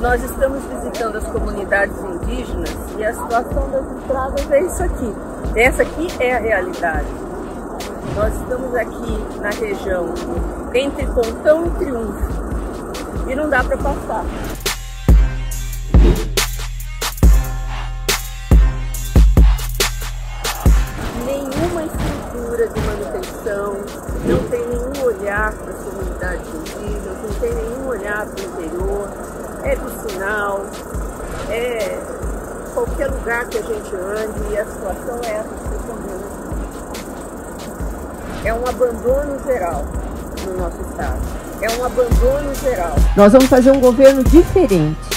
Nós estamos visitando as comunidades indígenas e a situação das estradas é isso aqui. Essa aqui é a realidade. Nós estamos aqui na região entre Pontão e Triunfo e não dá para passar. Nenhuma estrutura de manutenção, não tem nenhum olhar para as comunidades indígenas, não tem nenhum olhar para o interior. É do sinal, é qualquer lugar que a gente ande e a situação é essa que estão vendo. É um abandono geral no nosso estado. É um abandono geral. Nós vamos fazer um governo diferente.